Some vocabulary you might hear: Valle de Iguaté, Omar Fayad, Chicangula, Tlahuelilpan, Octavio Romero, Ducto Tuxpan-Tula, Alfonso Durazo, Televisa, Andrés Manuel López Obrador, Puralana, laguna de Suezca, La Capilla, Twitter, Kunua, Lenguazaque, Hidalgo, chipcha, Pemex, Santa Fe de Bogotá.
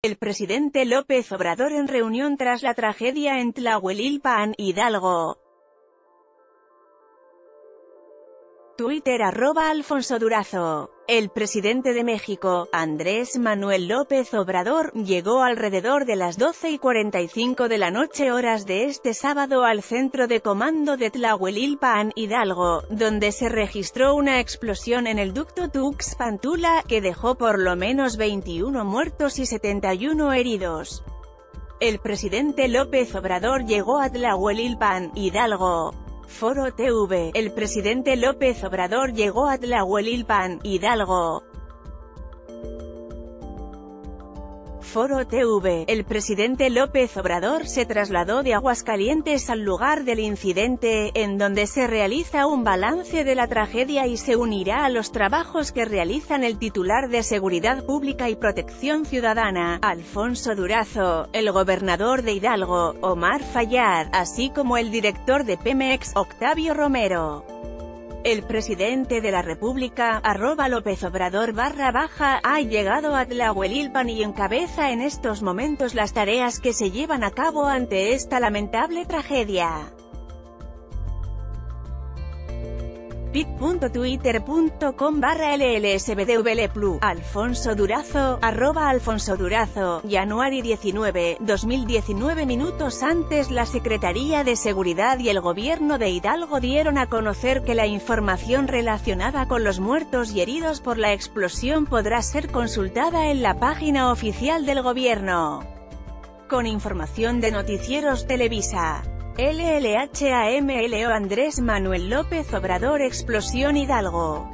El presidente López Obrador en reunión tras la tragedia en Tlahuelilpan, Hidalgo. Twitter @AlfonsoDurazo. El presidente de México, Andrés Manuel López Obrador, llegó alrededor de las 12:45 de la noche horas de este sábado al centro de comando de Tlahuelilpan, Hidalgo, donde se registró una explosión en el ducto Tuxpan-Tula, que dejó por lo menos 21 muertos y 71 heridos. El presidente López Obrador llegó a Tlahuelilpan, Hidalgo. Foro TV. El presidente López Obrador llegó a Tlahuelilpan, Hidalgo. Foro TV. El presidente López Obrador se trasladó de Aguascalientes al lugar del incidente, en donde se realiza un balance de la tragedia y se unirá a los trabajos que realizan el titular de Seguridad Pública y Protección Ciudadana, Alfonso Durazo, el gobernador de Hidalgo, Omar Fayad, así como el director de Pemex, Octavio Romero. El presidente de la República, @López Obrador /, ha llegado a Tlahuelilpan y encabeza en estos momentos las tareas que se llevan a cabo ante esta lamentable tragedia. pic.twitter.com/LLSBDVLplus, Alfonso Durazo, @Alfonso Durazo, January 19, 2019. Minutos antes, la Secretaría de Seguridad y el Gobierno de Hidalgo dieron a conocer que la información relacionada con los muertos y heridos por la explosión podrá ser consultada en la página oficial del Gobierno. Con información de Noticieros Televisa. LLHAMLO. Andrés Manuel López Obrador, explosión Hidalgo.